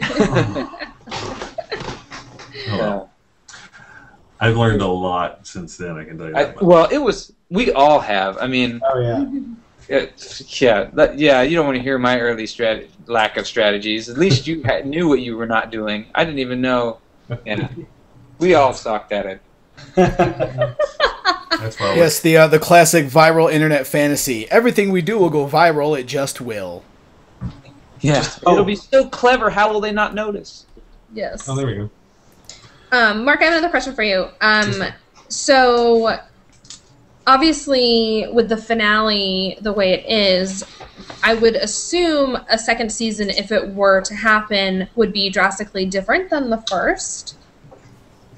Oh. I've learned a lot since then, I can tell you that much. Well, it was, we all have, I mean. Oh, yeah. Yeah, you don't want to hear my early lack of strategies. At least you knew what you were not doing. I didn't even know. Yeah. We all sucked at it. That's yes, the classic viral internet fantasy. Everything we do will go viral. It just will. Yeah. It'll be so clever. How will they not notice? Yes. Oh, there we go. Mark, I have another question for you. So... Obviously, with the finale the way it is, I would assume a second season, if it were to happen, would be drastically different than the first.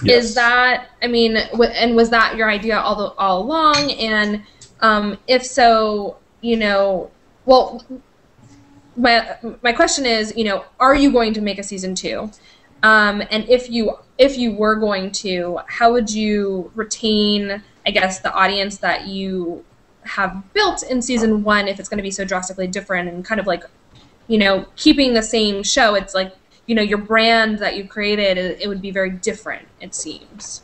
Yes. Is that, I mean, and was that your idea all along? And if so, you know, well, my question is, you know, are you going to make a season 2? And if you were going to, how would you retain, I guess, the audience that you have built in season 1 if it's going to be so drastically different and kind of like, you know, keeping the same show? It's like, you know, your brand that you've created, it would be very different, it seems.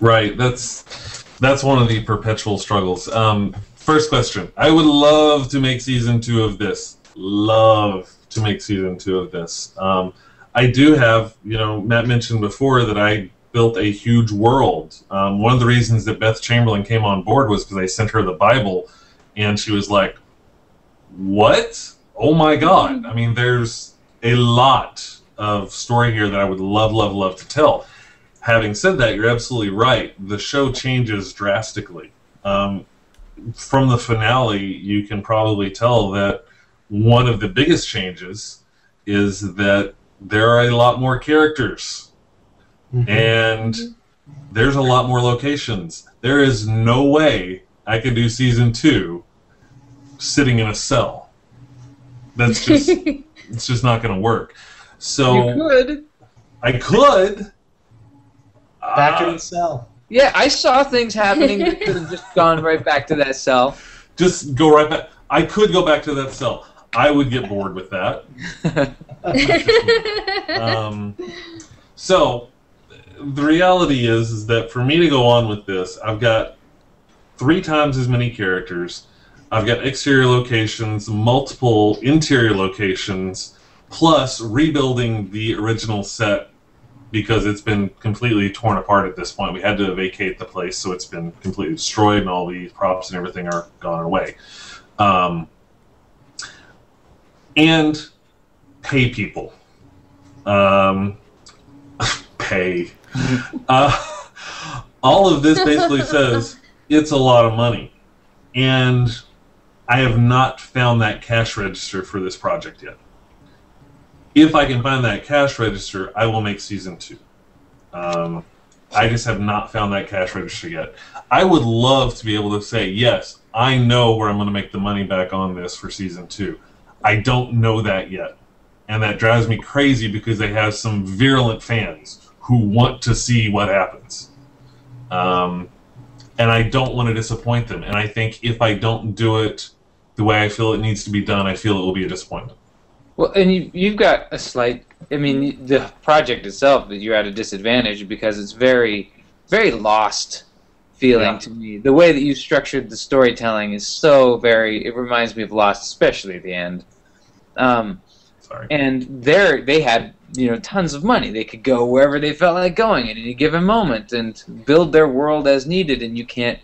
Right. That's one of the perpetual struggles. First question. I would love to make season 2 of this. Love to make season 2 of this. I do have, you know, Matt mentioned before that I built a huge world. One of the reasons that Beth Chamberlain came on board was because I sent her the Bible, and she was like, what? Oh my God. I mean, there's a lot of story here that I would love, love, love to tell. Having said that, you're absolutely right. The show changes drastically. From the finale, you can probably tell that one of the biggest changes is that there are a lot more characters. Mm-hmm. And there's a lot more locations. There is no way I could do season 2 sitting in a cell. That's just it's just not going to work. So you could. I could. Back in the cell. Yeah, I saw things happening that could have just gone right back to that cell. Just go right back. I could go back to that cell. I would get bored with that. So the reality is that for me to go on with this, I've got 3 times as many characters. I've got exterior locations, multiple interior locations, plus rebuilding the original set because it's been completely torn apart at this point. We had to vacate the place, so it's been completely destroyed, and all the props and everything are gone away. And pay people. Pay. All of this basically says it's a lot of money. And I have not found that cash register for this project yet. If I can find that cash register, I will make season 2. I just have not found that cash register yet. I would love to be able to say, yes, I know where I'm going to make the money back on this for season 2. I don't know that yet. And that drives me crazy because they have some virulent fans who want to see what happens. And I don't want to disappoint them. And I think if I don't do it the way I feel it needs to be done, I feel it will be a disappointment. Well, and you've got a slight... I mean, the project itself, you're at a disadvantage because it's very, very lost feeling to me. The way that you structured the storytelling is so very... It reminds me of Lost, especially at the end. Sorry. And they had, you know, tons of money. They could go wherever they felt like going at any given moment and build their world as needed, and you can't...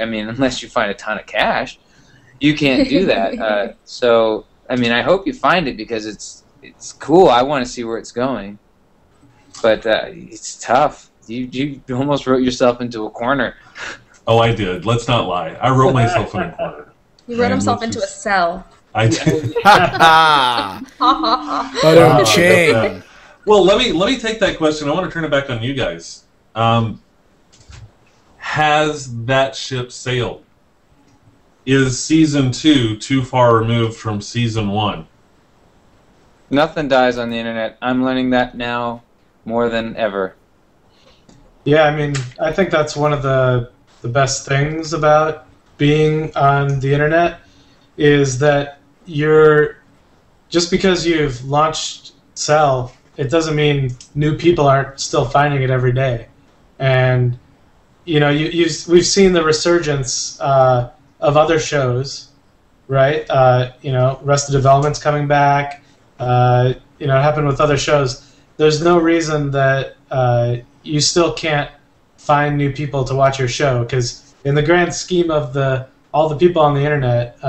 I mean, unless you find a ton of cash, you can't do that. So... I mean, I hope you find it because it's cool. I want to see where it's going, but it's tough. You almost wrote yourself into a corner. Oh, I did. Let's not lie. I wrote myself in a corner. You wrote himself into a cell. I did. Well, let me take that question. I want to turn it back on you guys. Has that ship sailed? Is season 2 too far removed from season 1? Nothing dies on the internet. I'm learning that now more than ever. Yeah, I mean, I think that's one of the best things about being on the internet is that you're just because you've launched Cell, it doesn't mean new people aren't still finding it every day. And you know, we've seen the resurgence of other shows, right? You know, Arrested Development's coming back. You know, it happened with other shows. There's no reason that you still can't find new people to watch your show because, in the grand scheme of all the people on the internet,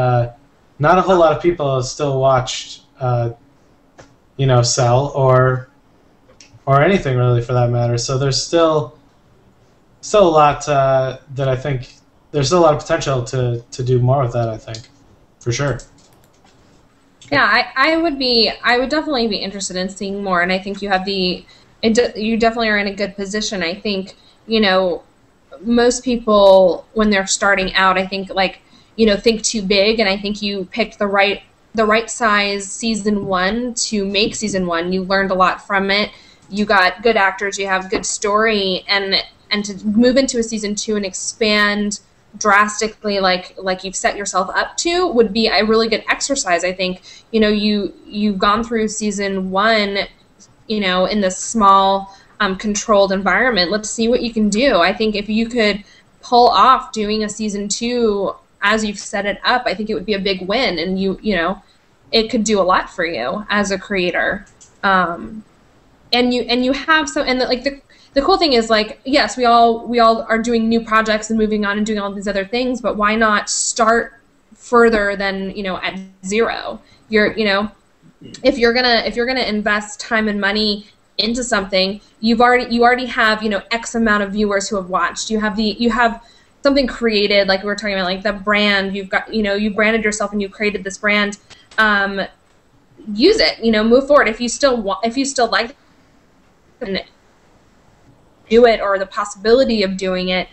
not a whole lot of people have still watched, you know, Cell or anything really for that matter. So there's still a lot that I think. There's still a lot of potential to do more with that, I think, for sure. Yeah, I would definitely be interested in seeing more, and I think you have you definitely are in a good position. I think, you know, most people when they're starting out, I think, like, you know, think too big, and I think you picked the right the right size season 1 to make season 1. You learned a lot from it. You got good actors. You have good story, and to move into a season 2 and expand drastically, like you've set yourself up to, would be a really good exercise. I think, you know, you've gone through season 1, you know, in this small controlled environment. Let's see what you can do. I think if you could pull off doing a season 2 as you've set it up, I think it would be a big win, and you know, it could do a lot for you as a creator. And you have so, and like the cool thing is, like, yes, we all are doing new projects and moving on and doing all these other things, but why not start further than, you know, at 0? You're, you know, if you're gonna invest time and money into something, you already have, you know, X amount of viewers who have watched. You have something created, like we were talking about, like the brand. You've got, you know, you branded yourself and you created this brand. Use it, you know, move forward. If you still like it, do it, or the possibility of doing it,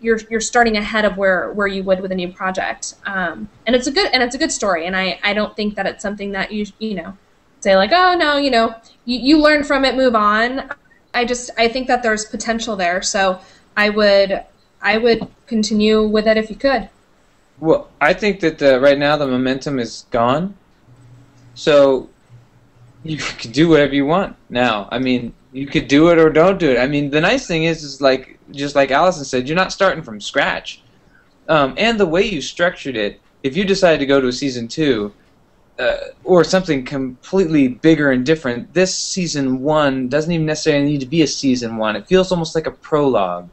you're starting ahead of where you would with a new project. And it's a good story, and I don't think that it's something that you know, say like, oh no, you know, you learn from it, move on. I think that there's potential there, so I would continue with it if you could. Well, I think that right now the momentum is gone, so you can do whatever you want now. I mean, you could do it or don't do it. I mean, the nice thing is like, just like Allison said, you're not starting from scratch. And the way you structured it, if you decide to go to a season 2 or something completely bigger and different, this season 1 doesn't even necessarily need to be a season 1. It feels almost like a prologue.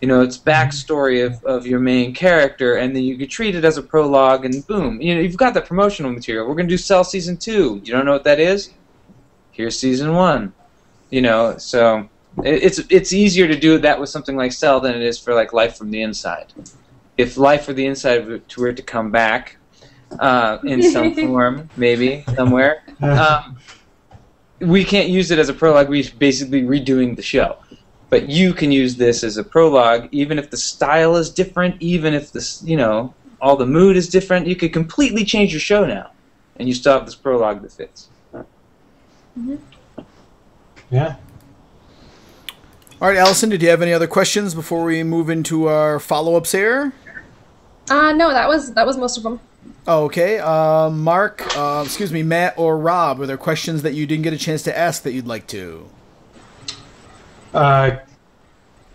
You know, it's backstory of your main character, and then you could treat it as a prologue, and boom. You know, you've got the promotional material. We're going to do Cell Season 2. You don't know what that is? Here's Season 1. You know, so it's easier to do that with something like Cell than it is for, like, Life from the Inside. If Life from the Inside were to come back in some form, maybe, somewhere, we can't use it as a prologue. We're basically redoing the show. But you can use this as a prologue, even if the style is different, even if the, you know, all the mood is different. You could completely change your show now, and you still have this prologue that fits. Mm-hmm. Yeah. All right, Allison, did you have any other questions before we move into our follow-ups here? No, that was most of them. Okay, Mark, excuse me, Matt or Rob, were there questions that you didn't get a chance to ask that you'd like to? We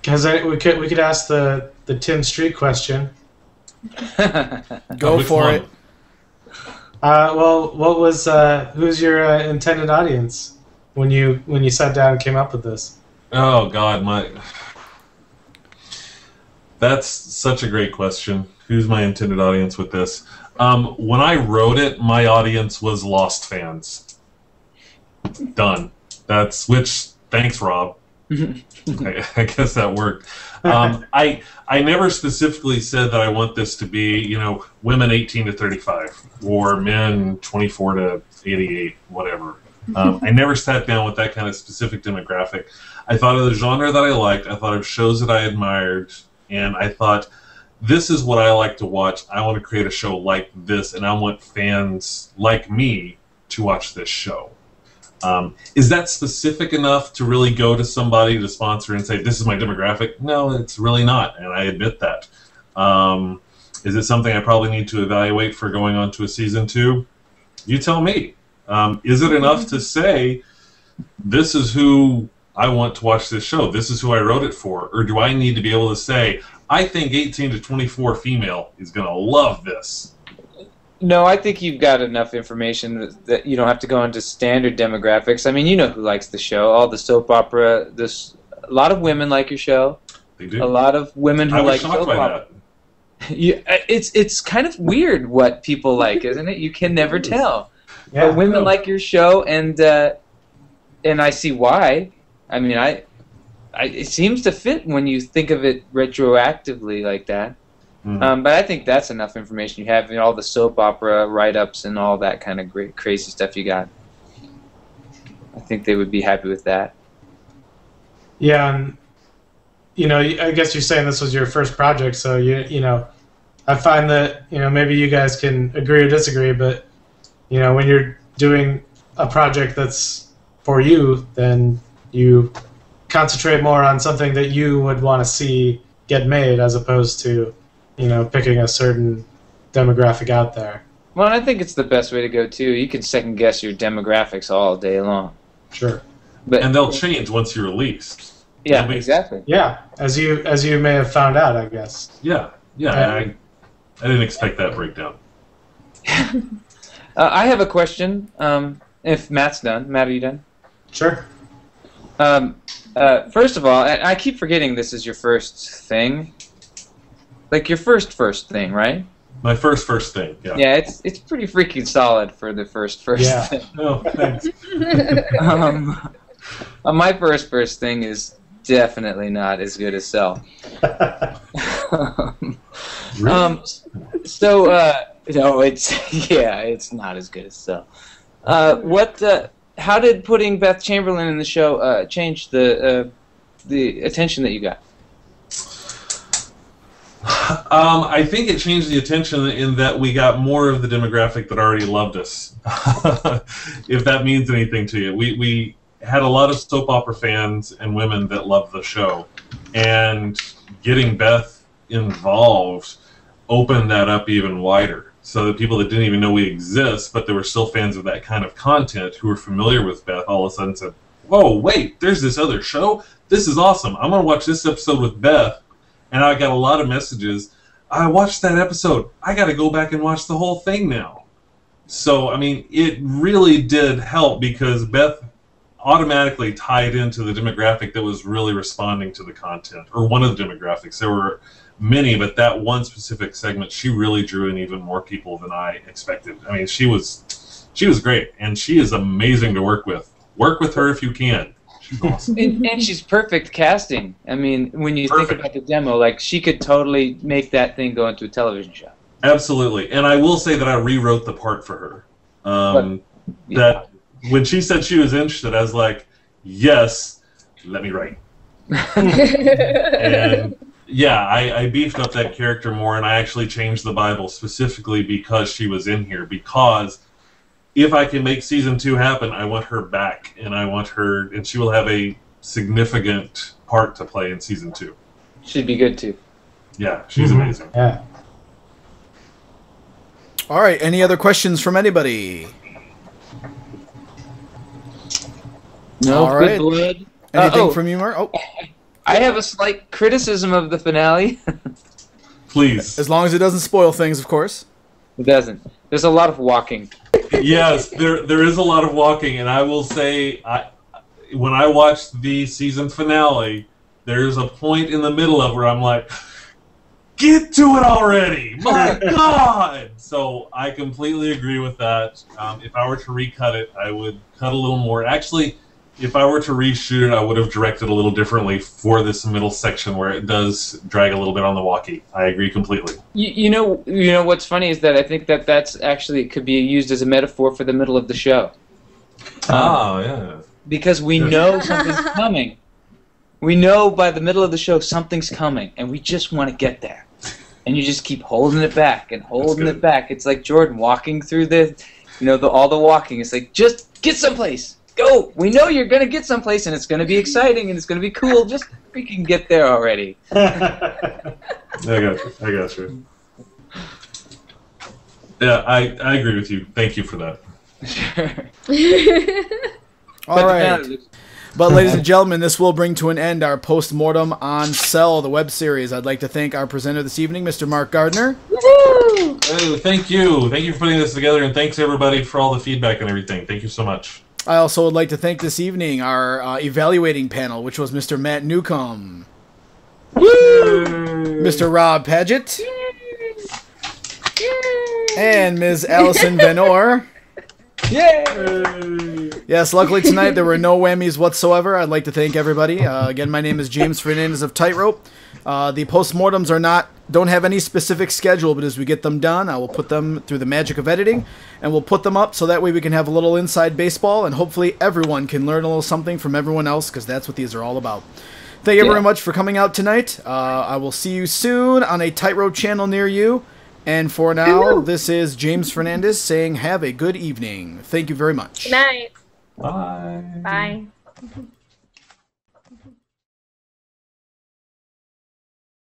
could ask the Tim Street question. Go for it. Well, what was who's your intended audience when you sat down and came up with this? Oh God, that's such a great question. Who's my intended audience with this? When I wrote it, my audience was Lost fans. Done. Thanks, Rob. I guess that worked. I never specifically said that I want this to be, you know, women 18 to 35 or men 24 to 88, whatever. I never sat down with that kind of specific demographic. I thought of the genre that I liked. I thought of shows that I admired, and I thought, this is what I like to watch. I want to create a show like this, and I want fans like me to watch this show. Is that specific enough to really go to somebody to sponsor and say, this is my demographic? No, it's really not, and I admit that. Is it something I probably need to evaluate for going on to a season 2? You tell me. Is it enough to say, this is who I want to watch this show, this is who I wrote it for? Or do I need to be able to say, I think 18 to 24 female is going to love this? No, I think you've got enough information that you don't have to go into standard demographics. I mean, you know who likes the show. All the soap opera. A lot of women like your show. They do. A lot of women who like soap opera. It's kind of weird what people like, isn't it? You can never tell. Yeah, but women like your show, and I see why. I mean, it seems to fit when you think of it retroactively like that. Mm-hmm. But I think that's enough information you have, you know, all the soap opera write-ups and all that kind of great, crazy stuff you got. I think they would be happy with that. Yeah, and, you know, I guess you're saying this was your first project, so, you know, I find that, you know, maybe you guys can agree or disagree, but you know, when you're doing a project that's for you, then you concentrate more on something that you would want to see get made as opposed to, you know, picking a certain demographic out there. Well, I think it's the best way to go, too. You can second-guess your demographics all day long. Sure. But, and they'll change once you're released. Yeah, exactly. Yeah, as you may have found out, I guess. Yeah, yeah, I didn't expect that breakdown. I have a question, if Matt's done. Matt, are you done? Sure. First of all, I keep forgetting this is your first thing. Like your first thing, right? My first thing, yeah. Yeah, it's pretty freaking solid for the first yeah. thing. Oh, thanks. My first thing is definitely not as good as Cell. Really? No, it's not as good as Cell. How did putting Beth Chamberlain in the show change the attention that you got? I think it changed the attention in that we got more of the demographic that already loved us. If that means anything to you, we had a lot of soap opera fans and women that loved the show, and getting Beth involved opened that up even wider. So the people that didn't even know we exist, but they were still fans of that kind of content, who were familiar with Beth, all of a sudden said, "Whoa, wait! There's this other show. This is awesome. I'm gonna watch this episode with Beth." And I got a lot of messages. I watched that episode. I got to go back and watch the whole thing now. So I mean, it really did help because Beth automatically tied into the demographic that was really responding to the content, or one of the demographics. There were many, but that one specific segment, she really drew in even more people than I expected. I mean, she was great, and she is amazing to work with. Work with her if you can. She's awesome. And she's perfect casting. I mean, when you think about the demo, like, she could totally make that thing go into a television show. Absolutely. And I will say that I rewrote the part for her. Yeah. That when she said she was interested, I was like, yes, let me write. And yeah, I beefed up that character more, and I actually changed the Bible specifically because she was in here. Because if I can make season 2 happen, I want her back, and I want her, and she will have a significant part to play in season 2. She'd be good too. Yeah, she's amazing. Yeah. All right, any other questions from anybody? No. All right. Anything from you, Mark? Oh. I have a slight criticism of the finale. Please. As long as it doesn't spoil things, of course. It doesn't. There's a lot of walking. Yes, there is a lot of walking, and I will say, when I watched the season finale, there's a point in the middle of where I'm like, get to it already! My God! So I completely agree with that. If I were to recut it, I would cut a little more. Actually, if I were to reshoot it, I would have directed a little differently for this middle section where it does drag a little bit on the walkie. I agree completely. You know what's funny is that I think that that's actually could be used as a metaphor for the middle of the show. Oh, yeah. Because we know something's coming. We know by the middle of the show something's coming, and we just want to get there. And you just keep holding it back and holding it back. It's like Jordan walking through all the walking. It's like, just get someplace. Go! We know you're going to get someplace, and it's going to be exciting, and it's going to be cool. Just freaking get there already. I got you. Yeah, I agree with you. Thank you for that. Sure. All right. But, ladies and gentlemen, this will bring to an end our post-mortem on Cell, the web series. I'd like to thank our presenter this evening, Mr. Mark Gardner. Woo-hoo! Hey, thank you. Thank you for putting this together, and thanks, everybody, for all the feedback and everything. Thank you so much. I also would like to thank this evening our evaluating panel, which was Mr. Matt Newcomb, Mr. Rob Padgett, and Ms. Allison Vanore. Yay! Yes, luckily tonight there were no whammies whatsoever. I'd like to thank everybody. Again, my name is James Fernandez of Tyghtrope. The postmortems don't have any specific schedule, but as we get them done, I will put them through the magic of editing, and we'll put them up so that way we can have a little inside baseball, and hopefully everyone can learn a little something from everyone else, because that's what these are all about. Thank you very much for coming out tonight. I will see you soon on a Tyghtrope channel near you. And for now, hello. This is James Fernandez saying have a good evening. Thank you very much. Good night. Bye. Bye.